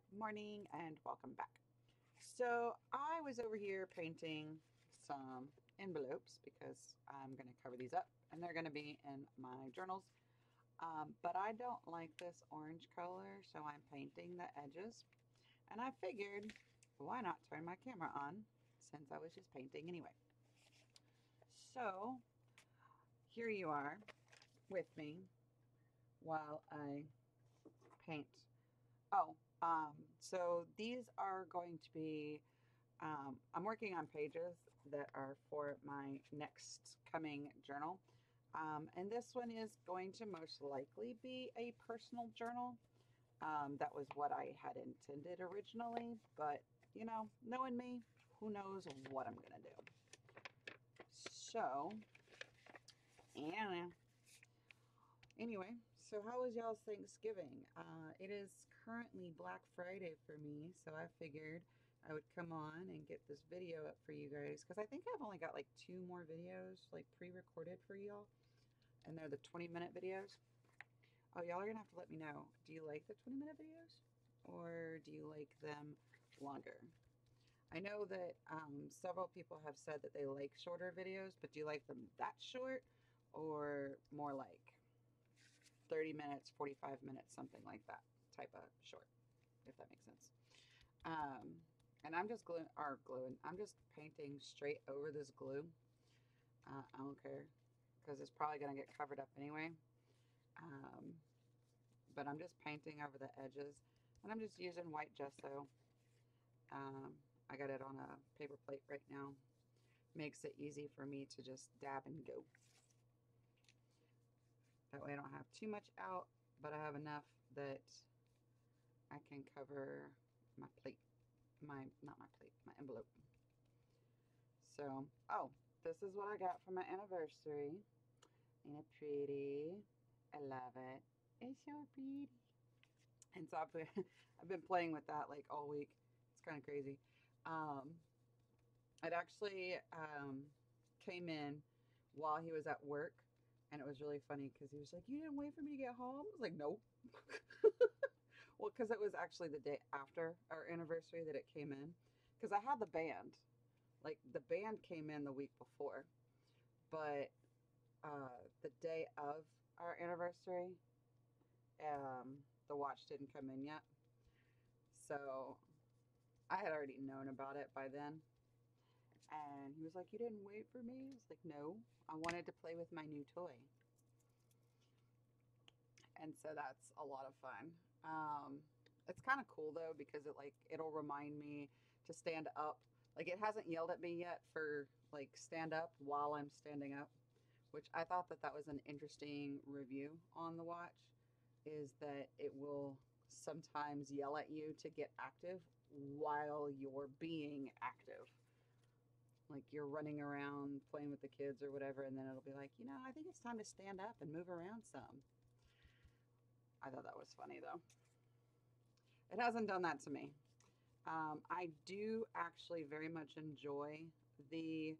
Good morning and welcome back. So I was over here painting some envelopes because I'm going to cover these up and they're going to be in my journals. But I don't like this orange color, so I'm painting the edges. And I figured, why not turn my camera on since I was just painting anyway. So here you are with me while I paint. So these are going to be, I'm working on pages that are for my next coming journal. And this one is going to most likely be a personal journal. That was what I had intended originally, but you know, knowing me, who knows what I'm going to do. So, yeah. Anyway, so how was y'all's Thanksgiving? It is currently Black Friday for me, so I figured I would come on and get this video up for you guys, because I think I've only got like 2 more videos, like pre-recorded for y'all, and they're the 20-minute videos. Oh, y'all are going to have to let me know, do you like the 20-minute videos, or do you like them longer? I know that several people have said that they like shorter videos, but do you like them that short, or more like 30 minutes, 45 minutes, something like that type of short, if that makes sense. And I'm just I'm just painting straight over this glue. I don't care because it's probably going to get covered up anyway. But I'm just painting over the edges and I'm just using white gesso. I got it on a paper plate right now. Makes it easy for me to just dab and go. That way I don't have too much out, but I have enough that I can cover my plate, my envelope. So, oh, this is what I got for my anniversary. Ain't it pretty? I love it. It's so pretty. And so I've been playing with that like all week. It's kind of crazy. It actually came in while he was at work. And it was really funny because he was like, you didn't wait for me to get home? I was like, nope. Well, because it was actually the day after our anniversary that it came in. Because I had the band. Like, the band came in the week before. But the day of our anniversary, the watch didn't come in yet. So I had already known about it by then. And he was like, you didn't wait for me? I was like, no, I wanted to play with my new toy. And so that's a lot of fun. It's kind of cool though, because it like, it'll remind me to stand up. Like it hasn't yelled at me yet for like stand up while I'm standing up, which I thought that that was an interesting review on the watch, is that it will sometimes yell at you to get active while you're being active. Like you're running around playing with the kids or whatever, and then it'll be like, you know, I think it's time to stand up and move around some. I thought that was funny though. It hasn't done that to me. I do actually very much enjoy the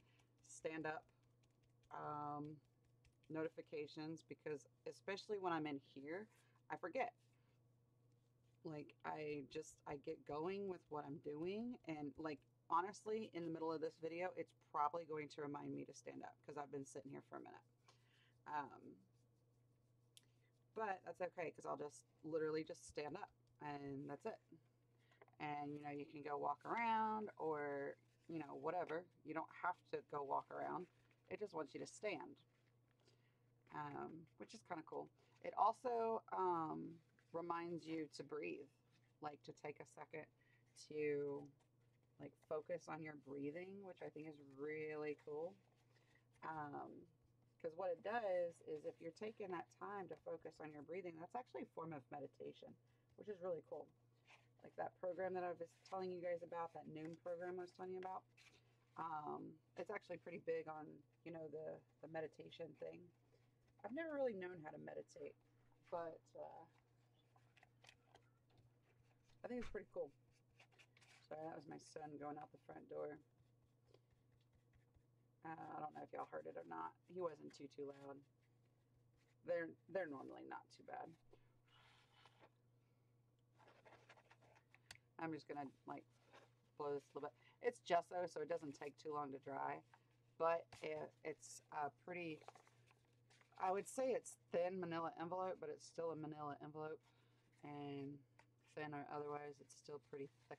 stand up notifications, because especially when I'm in here, I forget. Like I get going with what I'm doing, and like honestly, in the middle of this video, it's probably going to remind me to stand up because I've been sitting here for a minute. But that's okay, because I'll just literally just stand up and that's it. And, you know, you can go walk around or, you know, whatever. You don't have to go walk around. It just wants you to stand, which is kind of cool. It also reminds you to breathe, like to take a second to like focus on your breathing, which I think is really cool. Because what it does is if you're taking that time to focus on your breathing, that's actually a form of meditation, which is really cool. Like that program that I was telling you guys about, that noon program I was telling you about, it's actually pretty big on, you know, the meditation thing. I've never really known how to meditate, but I think it's pretty cool. Sorry, that was my son going out the front door. I don't know if y'all heard it or not. He wasn't too loud. They're normally not too bad. I'm just going to like blow this a little bit. It's gesso, so it doesn't take too long to dry, but it's pretty, I would say it's thin manila envelope, but it's still a manila envelope, and thin or otherwise it's still pretty thick.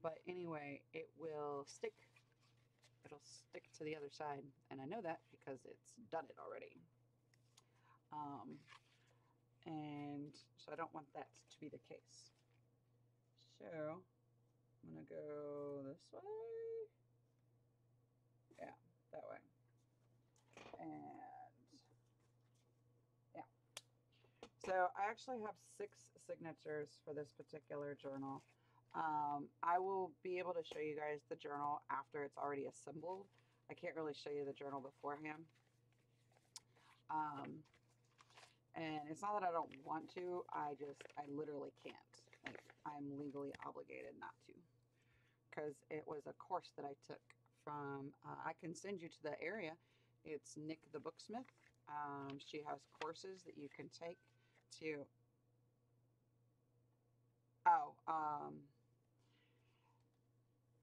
But anyway, it will stick. It'll stick to the other side, and I know that because it's done it already. And so I don't want that to be the case. So I'm gonna go this way. Yeah, that way. And yeah. So I actually have 6 signatures for this particular journal. I will be able to show you guys the journal after it's already assembled. I can't really show you the journal beforehand. And it's not that I don't want to, I literally can't. Like, I'm legally obligated not to, because it was a course that I took from, I can send you to the area. It's Nick the Booksmith. She has courses that you can take to,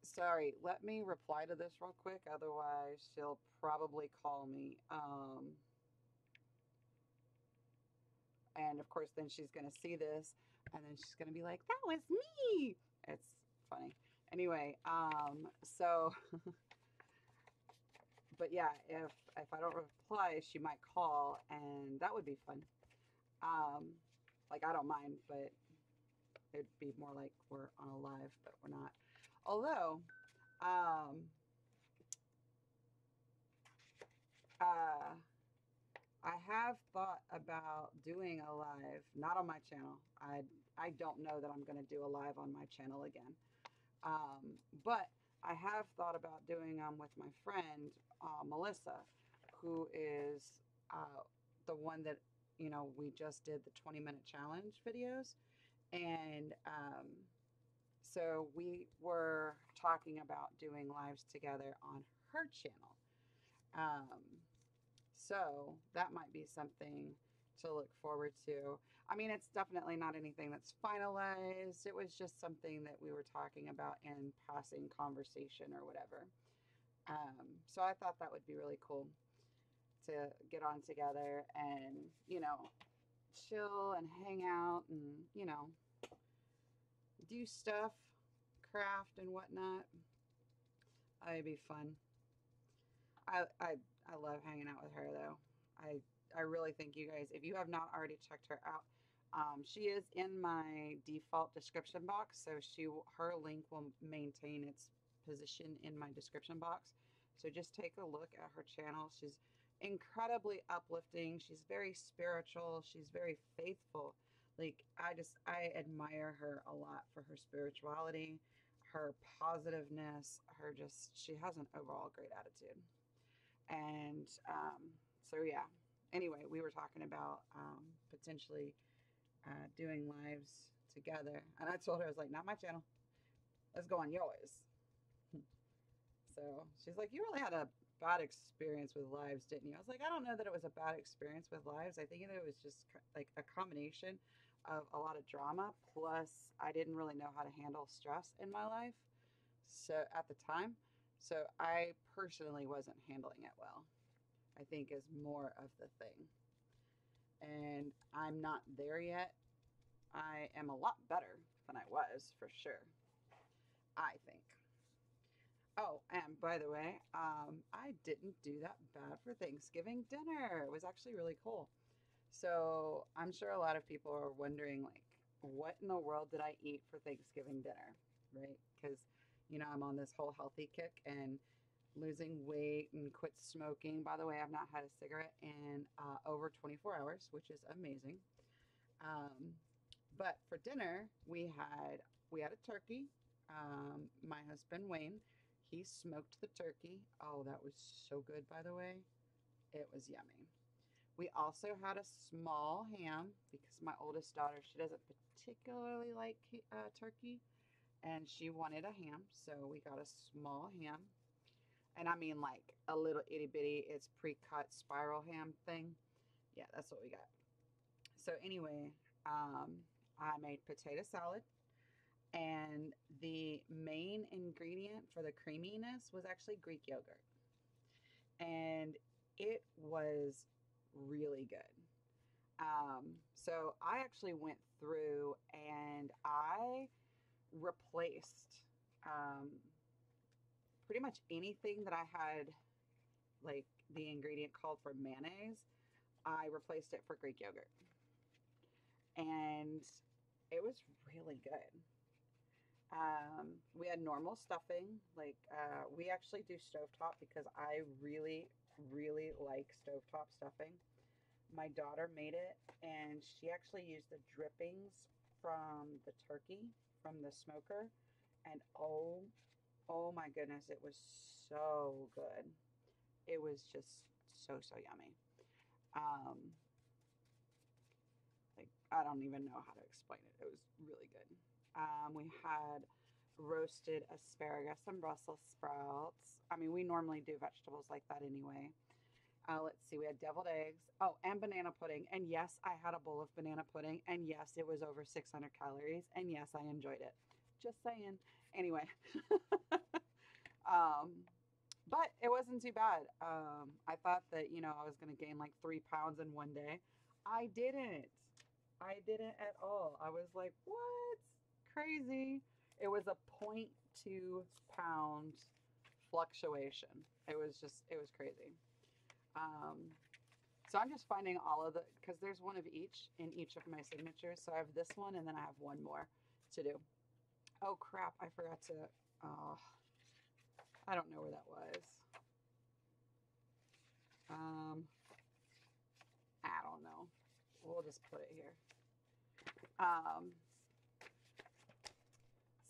sorry, let me reply to this real quick, otherwise she'll probably call me. And of course then she's going to see this and then she's going to be like, that was me. It's funny. Anyway, so, but yeah, if I don't reply, she might call, and that would be fun. Like, I don't mind, but it'd be more like we're on a live, but we're not. Although, I have thought about doing a live, not on my channel. I don't know that I'm going to do a live on my channel again. But I have thought about doing them with my friend, Melissa, who is the one that, you know, we just did the 20-minute challenge videos. And so we were talking about doing lives together on her channel. So that might be something to look forward to. I mean, it's definitely not anything that's finalized. It was just something that we were talking about in passing conversation or whatever. So I thought that would be really cool to get on together and, you know, chill and hang out and, you know, do stuff, craft and whatnot. It'd be fun. I love hanging out with her though. I really think you guys, if you have not already checked her out, she is in my default description box. So her link will maintain its position in my description box. So just take a look at her channel. She's incredibly uplifting. She's very spiritual. She's very faithful. Like, I admire her a lot for her spirituality, her positiveness, her just, she has an overall great attitude. And, so yeah, anyway, we were talking about, potentially, doing lives together, and I told her, I was like, not my channel, let's go on yours. So she's like, you really had a bad experience with lives, didn't you? I was like, I don't know that it was a bad experience with lives. I think that it was just like a combination of a lot of drama. Plus I didn't really know how to handle stress in my life. So at the time, so I personally wasn't handling it well, I think is more of the thing. And I'm not there yet. I am a lot better than I was, for sure, I think. Oh, and by the way, I didn't do that bad for Thanksgiving dinner. It was actually really cool. So I'm sure a lot of people are wondering, like, what in the world did I eat for Thanksgiving dinner, right? Because, you know, I'm on this whole healthy kick and losing weight and quit smoking. By the way, I've not had a cigarette in over 24 hours, which is amazing. But for dinner, we had a turkey. My husband, Wayne, he smoked the turkey. Oh, that was so good, by the way. It was yummy. We also had a small ham because my oldest daughter, she doesn't particularly like turkey, and she wanted a ham. So we got a small ham. And I mean, like, a little itty bitty, it's pre-cut spiral ham thing. Yeah, that's what we got. So anyway, I made potato salad And the main ingredient for the creaminess was actually Greek yogurt. And it was really good. So I actually went through and I replaced pretty much anything that I had, like the ingredient called for mayonnaise, I replaced it for Greek yogurt. And it was really good. We had normal stuffing. Like, we actually do stovetop because I really, really like stovetop stuffing. My daughter made it, and she actually used the drippings from the turkey, from the smoker. And oh my goodness, it was so good. It was just so, so yummy. Like, I don't even know how to explain it. It was really good. We had roasted asparagus and Brussels sprouts. I mean, we normally do vegetables like that anyway. Let's see, we had deviled eggs. Oh, and banana pudding. And yes, I had a bowl of banana pudding. And yes, it was over 600 calories. And yes, I enjoyed it. Just saying. Anyway. But it wasn't too bad. I thought that, you know, I was going to gain like 3 pounds in one day. I didn't. I didn't at all. I was like, what? Crazy. It was a 0.2 pound fluctuation. It was just, it was crazy. So I'm just finding all of the, because there's one of each in each of my signatures. So I have this one, and then I have one more to do. Oh crap, I forgot to, I don't know where that was. I don't know. We'll just put it here.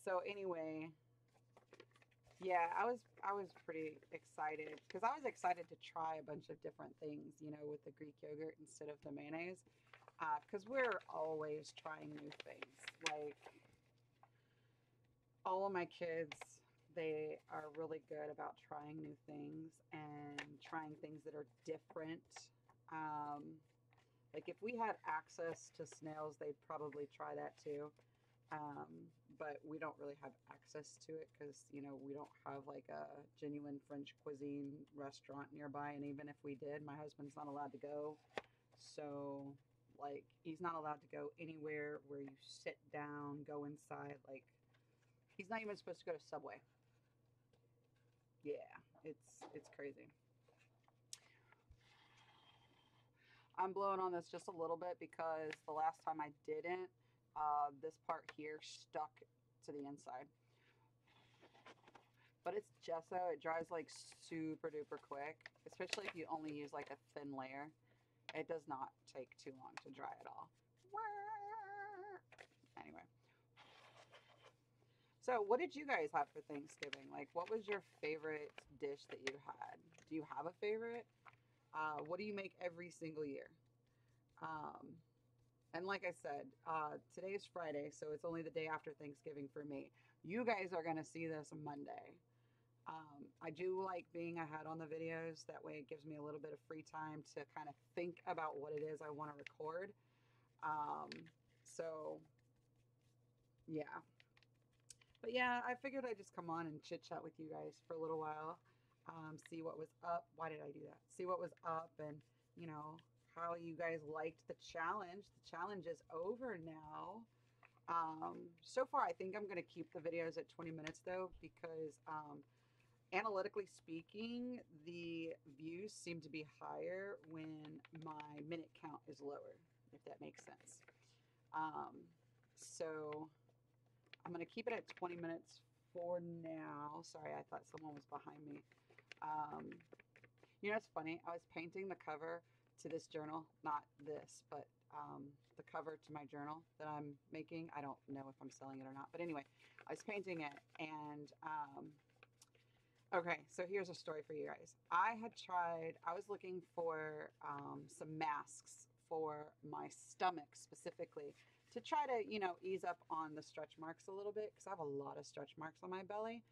So anyway, yeah, I was pretty excited because I was excited to try a bunch of different things, you know, with the Greek yogurt instead of the mayonnaise, because we're always trying new things. Like, all of my kids, they are really good about trying new things and trying things that are different. Like, if we had access to snails, they'd probably try that too. But we don't really have access to it because, you know, we don't have like a genuine French cuisine restaurant nearby. And even if we did, my husband's not allowed to go. So, like, he's not allowed to go anywhere where you sit down, go inside. Like, he's not even supposed to go to Subway. Yeah, it's crazy. I'm blowing on this just a little bit because the last time I didn't. This part here stuck to the inside, but it's gesso. It dries like super duper quick, especially if you only use like a thin layer. It does not take too long to dry at all. Anyway, so what did you guys have for Thanksgiving? Like, what was your favorite dish that you had? Do you have a favorite? What do you make every single year? And like I said, today is Friday, so it's only the day after Thanksgiving for me. You guys are going to see this Monday. I do like being ahead on the videos. That way it gives me a little bit of free time to kind of think about what it is I want to record. So, yeah. But yeah, I figured I'd just come on and chit chat with you guys for a little while. See what was up. Why did I do that? See what was up and, you know, how you guys liked the challenge. The challenge is over now. So far, I think I'm going to keep the videos at 20 minutes though, because analytically speaking, the views seem to be higher when my minute count is lower, if that makes sense. So I'm going to keep it at 20 minutes for now. Sorry, I thought someone was behind me. You know, it's funny. I was painting the cover to this journal, not this, but the cover to my journal that I'm making. I don't know if I'm selling it or not, but anyway, I was painting it. And okay, so here's a story for you guys. I was looking for some masks for my stomach specifically to try to, you know, ease up on the stretch marks a little bit, because I have a lot of stretch marks on my belly.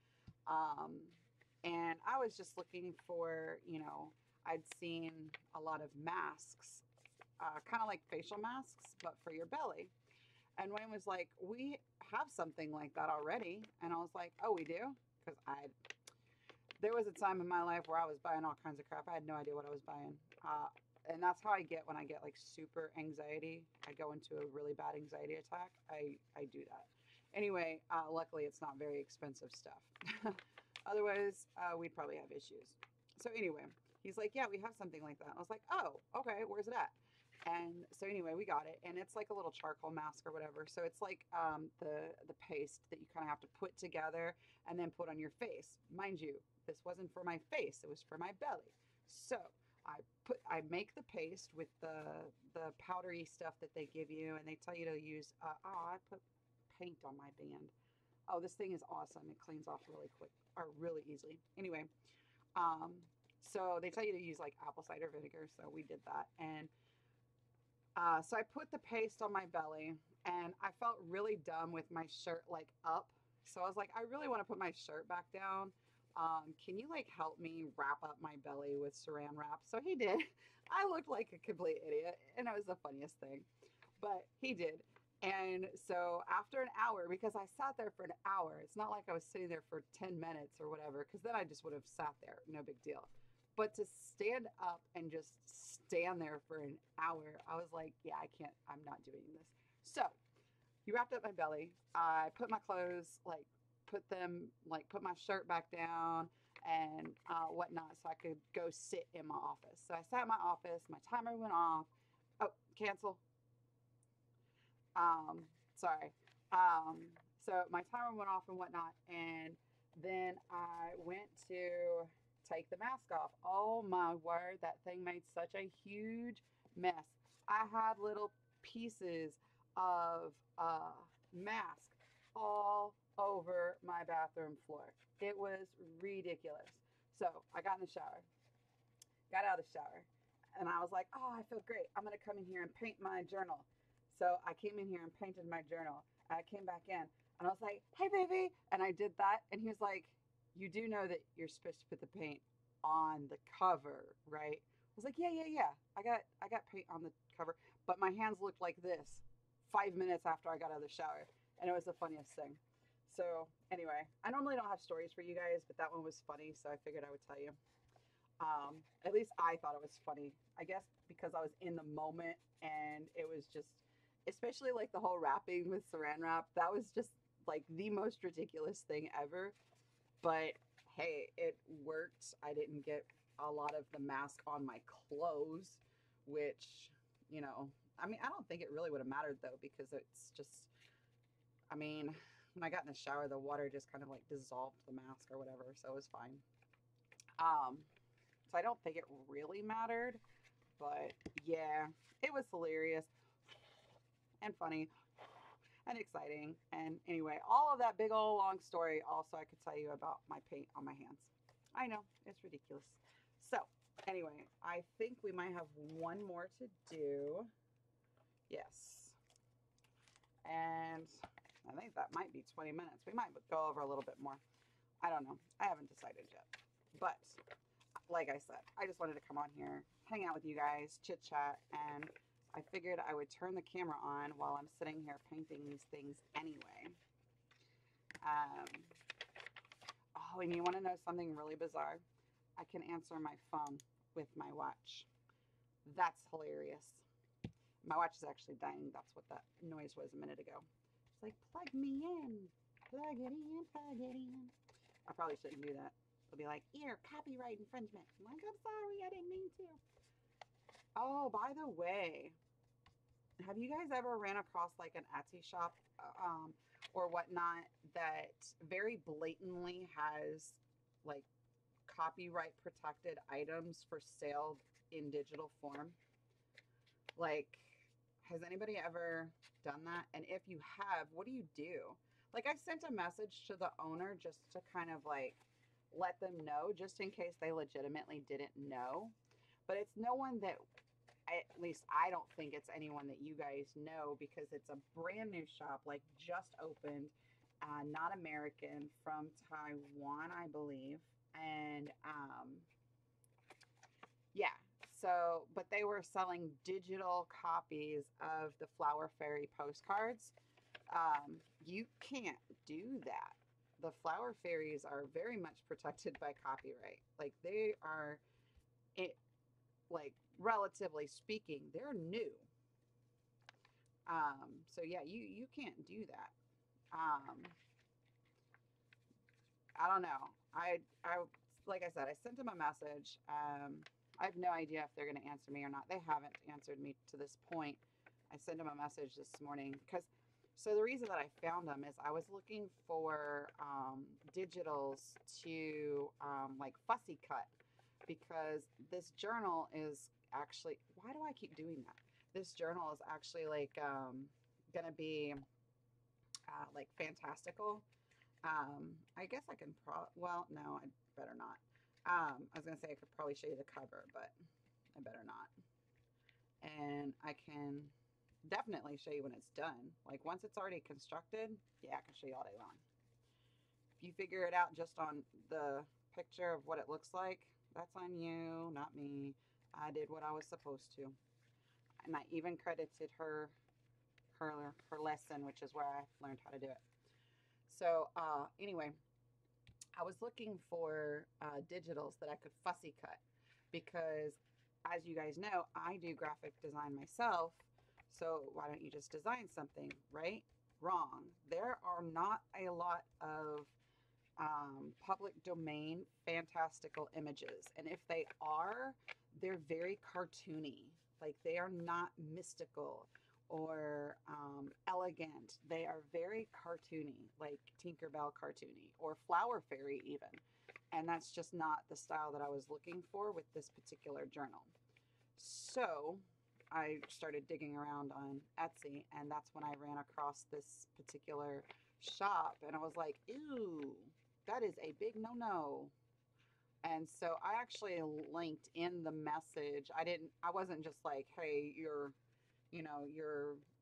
And I was just looking for, you know, I'd seen a lot of masks, kind of like facial masks, but for your belly. And Wayne was like, we have something like that already. And I was like, oh, we do? Because there was a time in my life where I was buying all kinds of crap. I had no idea what I was buying. And that's how I get when I get like super anxiety. I go into a really bad anxiety attack. I do that. Anyway, luckily it's not very expensive stuff. Otherwise, we'd probably have issues. So anyway, he's like, yeah, we have something like that. And I was like, oh, okay, where's it at? And so anyway, we got it. And it's like a little charcoal mask or whatever. So it's like the paste that you kind of have to put together and then put on your face. Mind you, this wasn't for my face. It was for my belly. So I make the paste with the powdery stuff that they give you. And they tell you to use, I put paint on my band. Oh, this thing is awesome. It cleans off really quick or really easily. Anyway, so they tell you to use like apple cider vinegar. So we did that. And so I put the paste on my belly and I felt really dumb with my shirt like up. So I was like, I really want to put my shirt back down. Can you like help me wrap up my belly with saran wrap? So he did. I looked like a complete idiot and it was the funniest thing, but he did. And so after an hour, because I sat there for an hour, it's not like I was sitting there for 10 minutes or whatever, because then I just would have sat there. No big deal. But to stand up and just stand there for an hour, I was like, yeah, I can't, I'm not doing this. So he wrapped up my belly. I put my clothes, like put my shirt back down and whatnot so I could go sit in my office. So I sat in my office, my timer went off. Oh, cancel. Sorry. So my timer went off and whatnot. And then I went to take the mask off. Oh my word, that thing made such a huge mess. I had little pieces of mask all over my bathroom floor. It was ridiculous. So I got in the shower, got out of the shower, and I was like, oh, I feel great. I'm going to come in here and paint my journal. So I came in here and painted my journal. I came back in and I was like, hey, baby. And I did that. And he was like, you do know that you're supposed to put the paint on the cover, right? I was like, yeah. I got paint on the cover, but my hands looked like this 5 minutes after I got out of the shower. And it was the funniest thing. So anyway, I normally don't have stories for you guys, but that one was funny. So I figured I would tell you. At least I thought it was funny, I guess, because I was in the moment and it was just, especially like the whole wrapping with saran wrap. That was just like the most ridiculous thing ever. But hey, it worked. I didn't get a lot of the mask on my clothes, which, you know, I mean, I don't think it really would have mattered though, because it's just, I mean, when I got in the shower, the water just kind of like dissolved the mask or whatever. So it was fine. So I don't think it really mattered, but yeah, it was hilarious and funny and exciting. And anyway, all of that big old long story. Also, I could tell you about my paint on my hands. I know it's ridiculous. So anyway, I think we might have one more to do. Yes. And I think that might be 20 minutes. We might go over a little bit more. I don't know. I haven't decided yet. But like I said, I just wanted to come on here, hang out with you guys, chit chat. And I figured I would turn the camera on while I'm sitting here painting these things anyway. Oh, and you want to know something really bizarre? I can answer my phone with my watch. That's hilarious. My watch is actually dying. That's what that noise was a minute ago. It's like, plug me in, plug it in, plug it in. I probably shouldn't do that. It'll be like, ear, copyright infringement. I'm like, I'm sorry, I didn't mean to. Oh, by the way, have you guys ever ran across like an Etsy shop or whatnot that very blatantly has like copyright protected items for sale in digital form? Like, has anybody ever done that? And if you have, what do you do? Like, I sent a message to the owner just to kind of like let them know, just in case they legitimately didn't know. But it's no one that, at least I don't think it's anyone that you guys know, because it's a brand new shop, like just opened, not American, from Taiwan, I believe. And yeah. So, but they were selling digital copies of the Flower Fairy postcards You can't do that. The Flower Fairies are very much protected by copyright. Like, they are, like, relatively speaking, they're new. So yeah, you can't do that. I don't know. Like I said, I sent them a message. I have no idea if they're going to answer me or not. They haven't answered me to this point. I sent them a message this morning because, so the reason that I found them is I was looking for digitals to like fussy cut, because this journal is actually, why do I keep doing that? This journal is actually like going to be like fantastical. I guess I can well, no, I better not. I was going to say I could probably show you the cover, but I better not. And I can definitely show you when it's done. Like, once it's already constructed, yeah, I can show you all day long. If you figure it out just on the picture of what it looks like, that's on you, not me. I did what I was supposed to. And I even credited her lesson, which is where I learned how to do it. So anyway, I was looking for digitals that I could fussy cut, because as you guys know, I do graphic design myself. So why don't you just design something, right? Wrong. There are not a lot of public domain fantastical images. And if they are, they're very cartoony. Like, they are not mystical or elegant. They are very cartoony, like Tinkerbell cartoony or Flower Fairy even. And that's just not the style that I was looking for with this particular journal. So I started digging around on Etsy, and that's when I ran across this particular shop, and I was like, ew, that is a big no-no. And so I actually linked in the message. I wasn't just like, hey, you're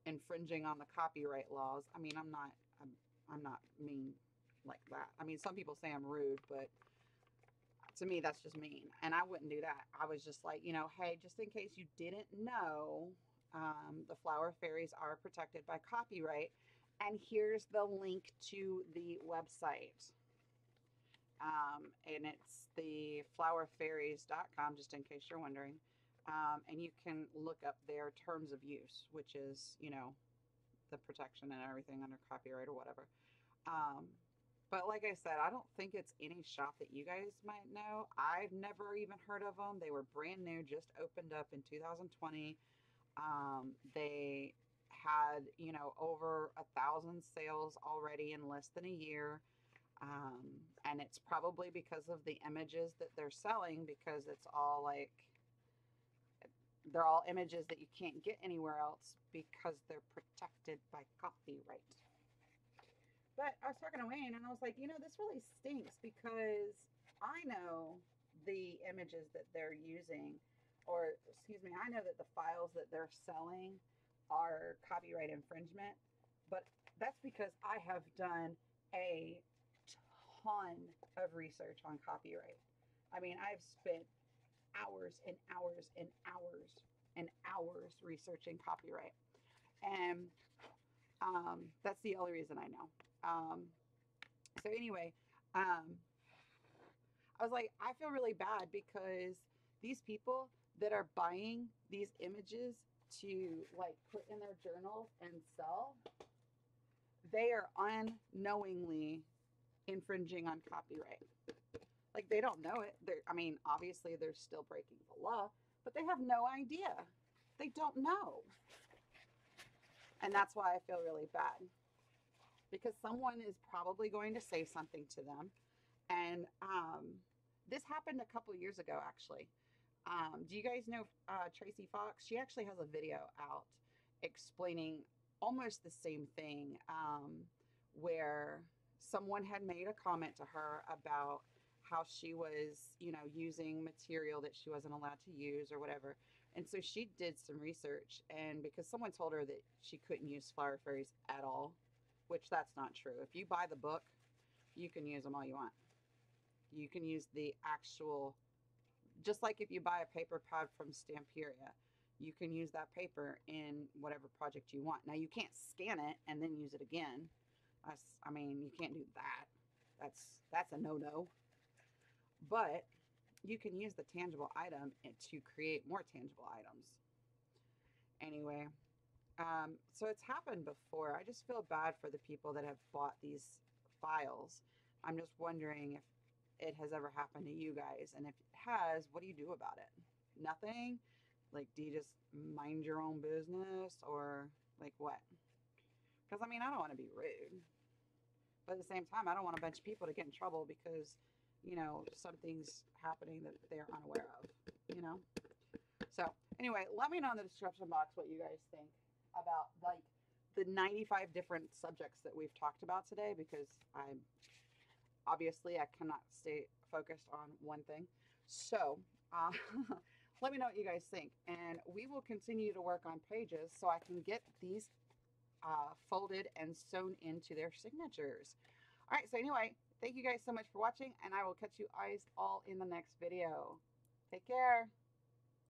infringing on the copyright laws. I mean, I'm not mean like that. I mean, some people say I'm rude, but to me, that's just mean. And I wouldn't do that. I was just like, you know, hey, just in case you didn't know, the Flower Fairies are protected by copyright. And here's the link to the website. And it's the flowerfairies.com, just in case you're wondering. And you can look up their terms of use, which is, you know, the protection and everything under copyright or whatever. But like I said, I don't think it's any shop that you guys might know. I've never even heard of them. They were brand new, just opened up in 2020. They had, you know, over 1,000 sales already in less than a year. And it's probably because of the images that they're selling, because it's all like, they're all images that you can't get anywhere else because they're protected by copyright. But I was talking to Wayne and I was like, you know, this really stinks, because I know the images that they're using, or excuse me, I know that the files that they're selling are copyright infringement, but that's because I have done a ton of research on copyright. I mean, I've spent hours and hours and hours and hours researching copyright. And that's the only reason I know. So anyway, I was like, I feel really bad, because these people that are buying these images to like put in their journals and sell, they are unknowingly infringing on copyright. Like, they don't know it. I mean, obviously they're still breaking the law, but they have no idea. They don't know. And that's why I feel really bad, because someone is probably going to say something to them. And this happened a couple years ago, actually. Do you guys know Tracy Fox? She actually has a video out explaining almost the same thing, where someone had made a comment to her about how she was, you know, using material that she wasn't allowed to use or whatever. And so she did some research, and because someone told her that she couldn't use Flower Fairies at all, which that's not true. If you buy the book, you can use them all you want. You can use the actual, just like if you buy a paper pad from Stamperia, you can use that paper in whatever project you want. Now, you can't scan it and then use it again. I mean, you can't do that. That's a no-no. But you can use the tangible item to create more tangible items. Anyway, so it's happened before. I just feel bad for the people that have bought these files. I'm just wondering if it has ever happened to you guys. And if it has, what do you do about it? Nothing? Like, do you just mind your own business, or like what? Because, I mean, I don't want to be rude. But at the same time, I don't want a bunch of people to get in trouble because, you know, something's happening that they're unaware of, you know? So, anyway, let me know in the description box what you guys think about, like, the 95 different subjects that we've talked about today, because I'm obviously I cannot stay focused on one thing. So let me know what you guys think, and we will continue to work on pages so I can get these folded and sewn into their signatures. All right, so anyway, thank you guys so much for watching, and I will catch you guys all in the next video. Take care.